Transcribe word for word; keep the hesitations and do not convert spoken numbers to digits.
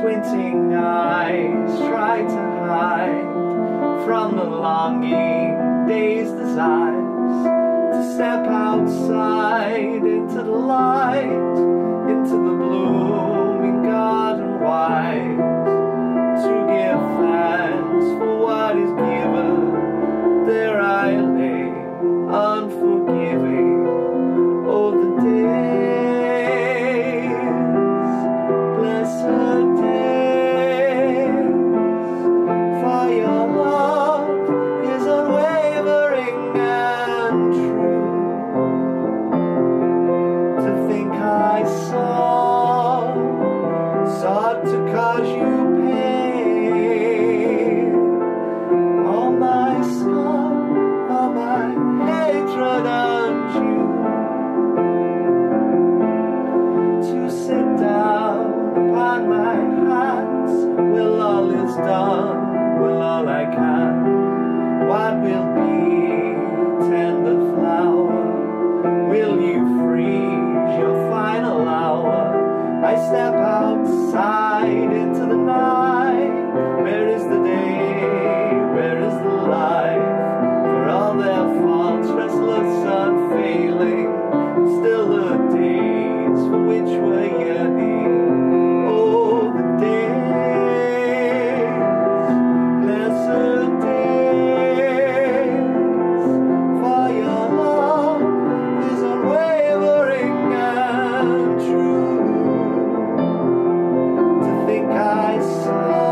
squinting eyes try to hide from the longing dazed desires to step outside into the light, into the blooming garden wide, to give thanks for what is given. There I lay unforgiving. Oh, the days, blessed days, for your love is unwavering and true. To think I saw, sought to cause you pain. All my scorn, all my hatred and you. My hands will all is done, will all I can. What will be, tender flower? Will you freeze your final hour? I step outside into the night. Where is the day? Where is the life? For all their faults, restless, unfailing, still the days for which were yearning. I saw